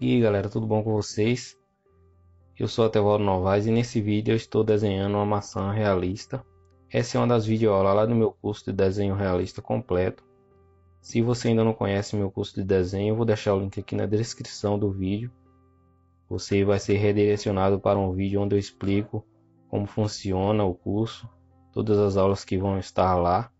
E aí galera, tudo bom com vocês? Eu sou Atevaldo Novais e nesse vídeo eu estou desenhando uma maçã realista. Essa é uma das videoaulas lá do meu curso de desenho realista completo. Se você ainda não conhece meu curso de desenho, eu vou deixar o link aqui na descrição do vídeo. Você vai ser redirecionado para um vídeo onde eu explico como funciona o curso, todas as aulas que vão estar lá.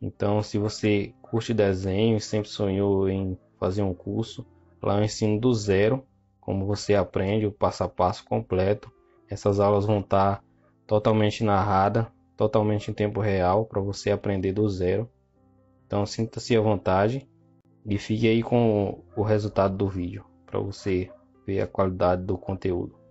Então, se você curte desenho e sempre sonhou em fazer um curso, lá eu ensino do zero, como você aprende o passo a passo completo. Essas aulas vão estar totalmente narradas, totalmente em tempo real, para você aprender do zero. Então sinta-se à vontade e fique aí com o resultado do vídeo, para você ver a qualidade do conteúdo.